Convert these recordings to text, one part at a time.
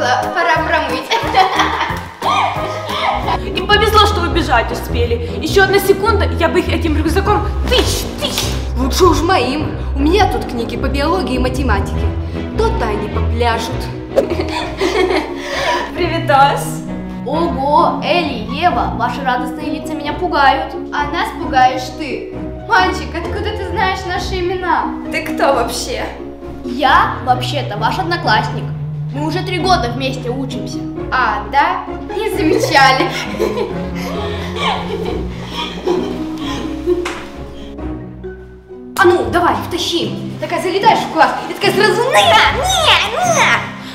помогла, пора промыть. Им повезло, что убежать успели. Еще одна секунда, я бы их этим рюкзаком тыщ. Лучше уж моим. У меня тут книги по биологии и математике. То-то они попляшут. Привитос. Ого, Элли, Ева, ваши радостные лица меня пугают. А нас пугаешь ты. Мальчик, откуда ты знаешь наши имена? Ты кто вообще? Я, вообще-то, ваш одноклассник. Мы уже 3 года вместе учимся. А, да? Не замечали. А ну, давай, втащи. Такая залетаешь в класс и такая сразу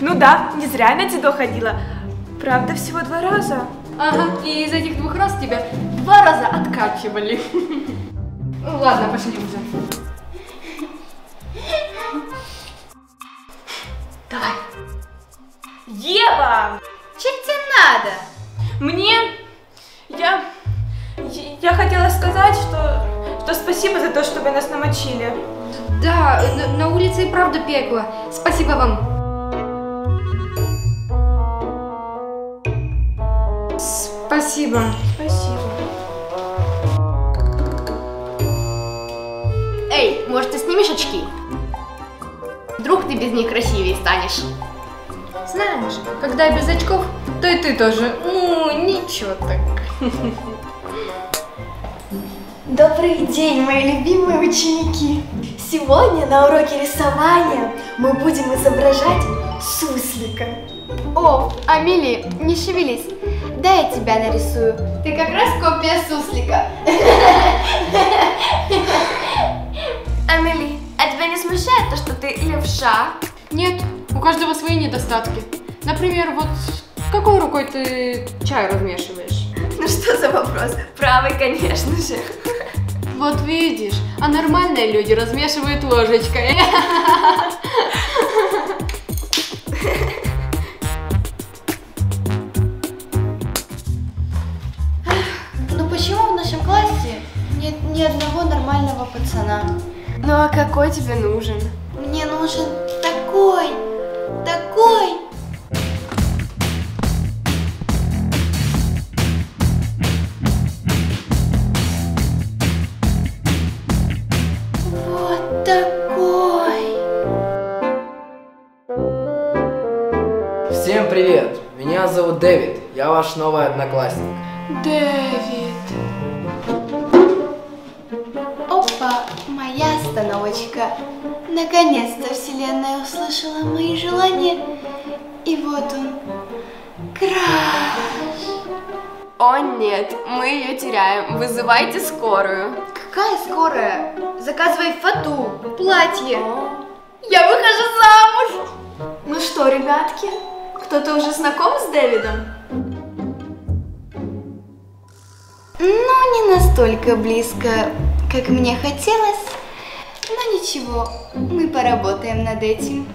Ну да, не зря на дзюдо ходила. Правда, всего 2 раза. Ага, и из этих 2 раз тебя 2 раза откачивали. Ну ладно, пошли уже. Давай. Ева! Че тебе надо? Мне... Я хотела сказать, что спасибо за то, что вы нас намочили. Да, на улице и правда пекло. Спасибо вам. Спасибо. Спасибо. Эй, может, ты снимешь очки? Вдруг ты без них красивее станешь. Знаешь, когда я без очков, то и ты тоже. Ну, ничего так. Добрый день, мои любимые ученики. Сегодня на уроке рисования мы будем изображать суслика. О, Амели, не шевелись. Да, я тебя нарисую. Ты как раз копия суслика. Амели, а тебя не смущает то, что ты левша? Нет, у каждого свои недостатки. Например, вот какой рукой ты чай размешиваешь? Ну что за вопрос? Правый, конечно же. Вот видишь, а нормальные люди размешивают ложечкой. Ни одного нормального пацана. Ну а какой тебе нужен? Мне нужен такой, такой. Вот такой. Всем привет, меня зовут Дэвид, я ваш новый одноклассник. Дэвид. Моя остановочка. Наконец-то вселенная услышала мои желания. И вот он. Краш. О нет, мы ее теряем. Вызывайте скорую. Какая скорая? Заказывай фату, платье. Я выхожу замуж. Ну что, ребятки, кто-то уже знаком с Дэвидом? Ну, не настолько близко, как мне хотелось, но ничего, мы поработаем над этим.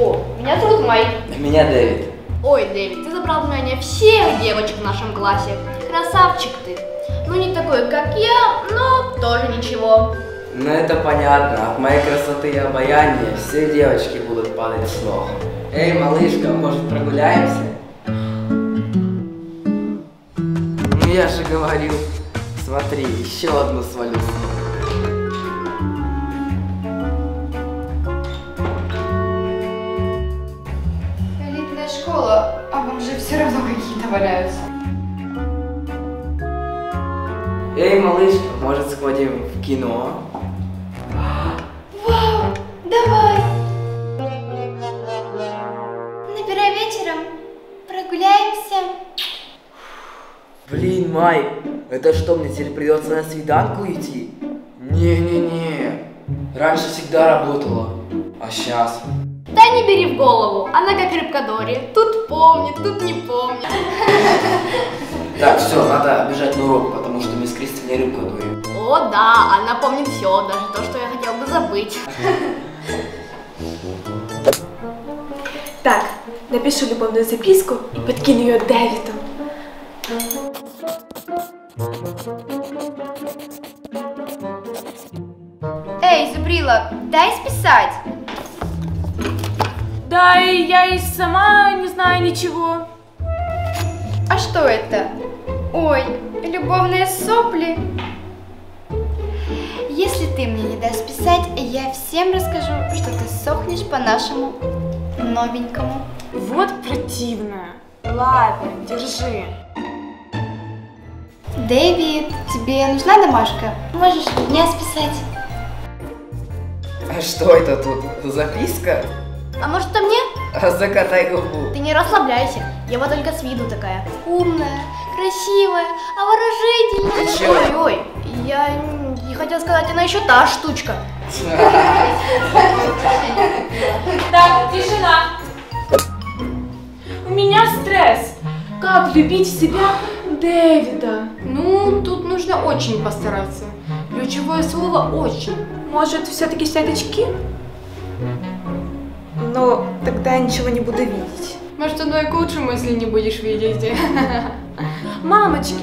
О, меня зовут Майк. А меня Дэвид. Ой, Дэвид, ты забрал внимание всех девочек в нашем классе. Красавчик ты. Ну не такой, как я, но тоже ничего. Ну это понятно, от моей красоты и обаяния все девочки будут падать с ног. Эй, малышка, может прогуляемся? Ну я же говорил. Смотри, еще одну свалю. Элитная школа, а вам же все равно какие-то валяются. Эй, малыш, может сходим в кино? Вау, давай! Набирай вечером, прогуляемся. Блин, Май, это что, мне теперь придется на свиданку идти? Не-не-не, раньше всегда работала, а сейчас? Да не бери в голову, она как рыбка Дори, тут помнит, тут не помнит. Так, все, надо бежать на урок, потому что мы с Кристиной рыбка Дори. О да, она помнит все, даже то, что я хотела бы забыть. Так, напишу любовную записку и подкину ее Дэвиду. Эй, зубрила, дай списать. Да, и я и сама не знаю ничего. А что это? Ой, любовные сопли. Если ты мне не дашь писать, я всем расскажу, что ты сохнешь по нашему новенькому. Вот противно. Ладно, держи. Дэвид, тебе нужна домашка? Можешь меня списать. А что это тут? Записка? А может, это мне? Закатай губу. Ты не расслабляйся. Я вот только с виду такая. Умная, красивая, обворожительная. Ой-ой, я не хотела сказать, она еще та штучка. Так, тишина. У меня стресс. Как любить себя Дэвида? Ну, тут нужно очень постараться. Ключевое слово «очень». Может, все-таки снять очки? Но тогда я ничего не буду видеть. Может, оно и к лучшему, если не будешь видеть. Мамочки,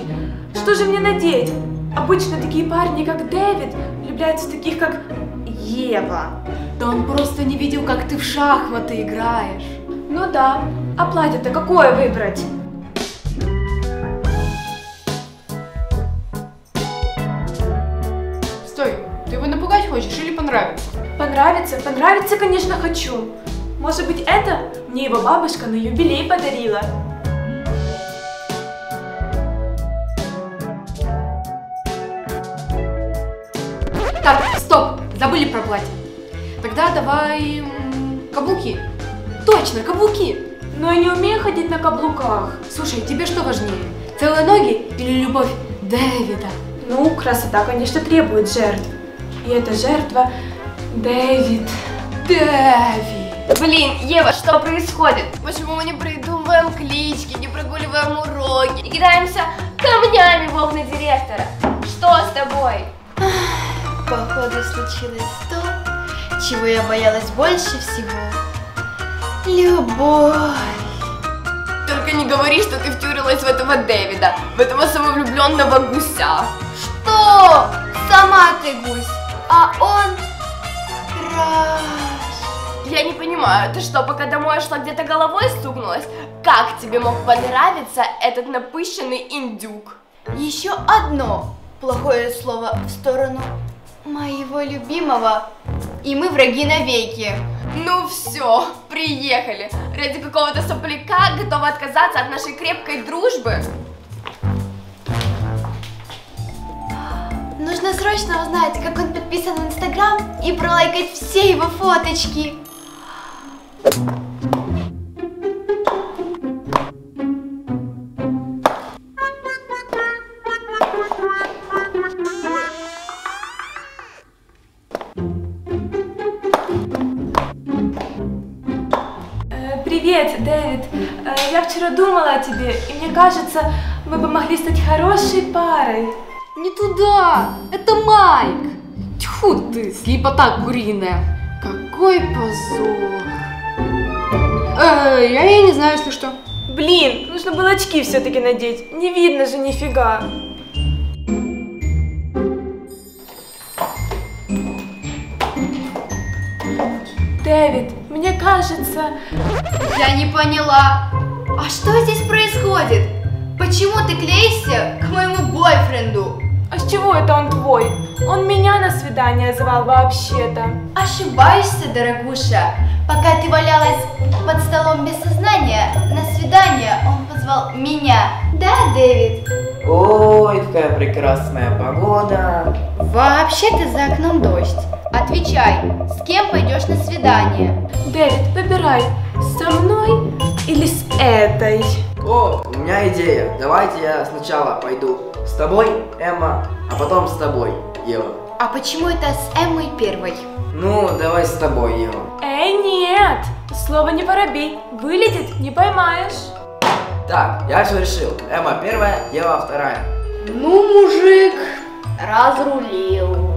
что же мне надеть? Обычно такие парни, как Дэвид, влюбляются в таких, как Ева. Да он просто не видел, как ты в шахматы играешь. Ну да, а платье-то какое выбрать? Стой, ты его напугать хочешь или понравится? Понравится? Понравится, конечно, хочу. Может быть, это мне его бабушка на юбилей подарила. Так, стоп, забыли про платье. Тогда давай каблуки. Точно, каблуки. Но я не умею ходить на каблуках. Слушай, тебе что важнее, целые ноги или любовь Дэвида? Ну, красота, конечно, требует жертв. И эта жертва Дэвид. Дэвид. Блин, Ева, что происходит? Почему мы не придумываем клички, не прогуливаем уроки, не кидаемся камнями в окна директора? Что с тобой? Ах, походу, случилось то, чего я боялась больше всего. Любовь. Только не говори, что ты втюрилась в этого Дэвида, в этого самовлюбленного гуся. Что? Сама ты гусь, а он крас. Я не понимаю, ты что, пока домой шла, где-то головой стукнулась? Как тебе мог понравиться этот напыщенный индюк? Еще одно плохое слово в сторону моего любимого, и мы враги навеки. Ну все, приехали. Ради какого-то сопляка готова отказаться от нашей крепкой дружбы? Нужно срочно узнать, как он подписан в Инстаграм, и пролайкать все его фоточки. Привет, Дэвид. Я вчера думала о тебе, и мне кажется, мы бы могли стать хорошей парой. Не туда! Это Майк! Тьфу ты, слепота куриная! Какой позор! Я не знаю, если что. Блин, нужно было очки все-таки надеть. Не видно же нифига. Дэвид, мне кажется... Я не поняла. А что здесь происходит? Почему ты клеишься к моему бойфренду? А с чего это он твой? Он меня на свидание звал вообще-то. Ошибаешься, дорогуша. Пока ты валялась под столом без сознания, на свидание он позвал меня. Да, Дэвид? Ой, какая прекрасная погода. Вообще-то за окном дождь. Отвечай, с кем пойдешь на свидание? Дэвид, выбирай, со мной или с этой? О, у меня идея. Давайте я сначала пойду с тобой, Эмма, а потом с тобой, Ева. А почему это с Эммой первой? Ну, давай с тобой, Ева. Нет, слово не воробей, вылетит, не поймаешь. Так, я все решил. Эмма первая, Ева вторая. Ну, мужик, разрулил.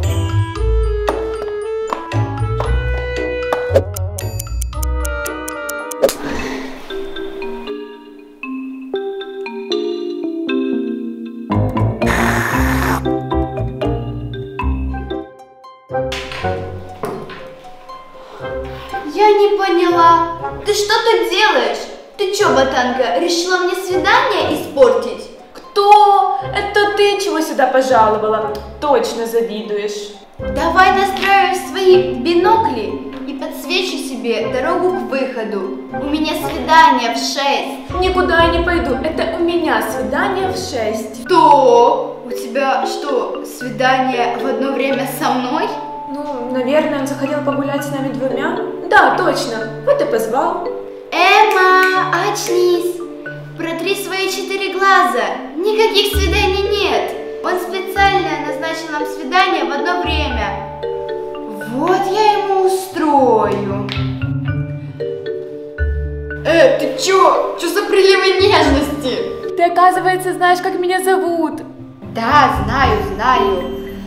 Я не поняла. поняла. Ты что тут делаешь? Ты чё, ботанка, решила мне свидание испортить? Кто? Это ты чего сюда пожаловала? Точно завидуешь. Давай настраивай свои бинокли и подсвечу себе дорогу к выходу. У меня свидание в 6. Никуда я не пойду, это у меня свидание в 6. Что? У тебя что, свидание в одно время со мной? Ну, наверное, он захотел погулять с нами двумя. Да, точно, вот и позвал. Эмма, очнись! Протри свои 4 глаза, никаких свиданий нет. Он специально назначил нам свидание в одно время. Вот я ему устрою. Ты чё? Чё за приливы нежности? Ты, оказывается, знаешь, как меня зовут. Да, знаю.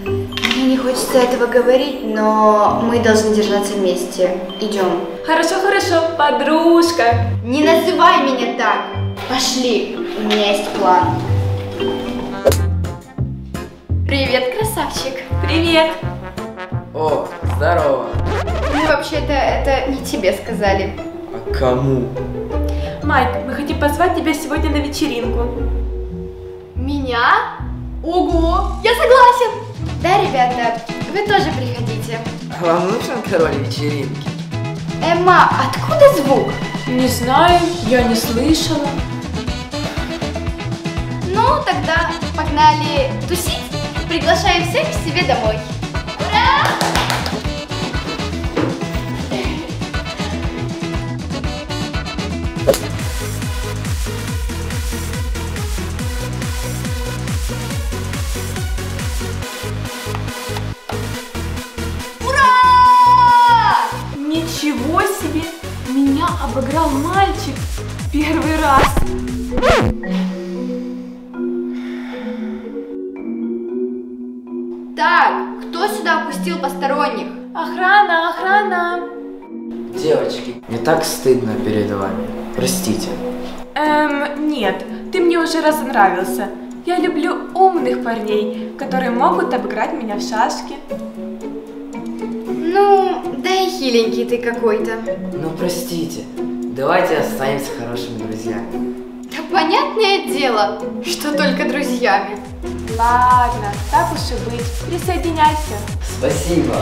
Мне не хочется этого говорить, но мы должны держаться вместе. Идем. Хорошо, подружка. Не называй меня так. Пошли, у меня есть план. Привет, красавчик. Привет. О, здорово. Мы вообще-то это не тебе сказали. А кому? Майк, мы хотим позвать тебя сегодня на вечеринку. Меня? Ого, я согласен. Да, ребята, вы тоже приходите. А вам нужен король вечеринки? Эмма, откуда звук? Не знаю, я не слышала. Ну, тогда погнали тусить. Приглашаю всех к себе домой. Ура! Ура! Ничего себе! Меня обыграл мальчик первый раз. Так, кто сюда впустил посторонних? Охрана! Девочки, мне так стыдно перед вами. Простите. Нет, ты мне уже раз нравился. Я люблю умных парней, которые могут обыграть меня в шашки. Ну, да и хиленький ты какой-то. Ну, простите. Давайте останемся хорошими друзьями. Да понятное дело, что только друзьями. Ладно, так уж и быть. Присоединяйся. Спасибо.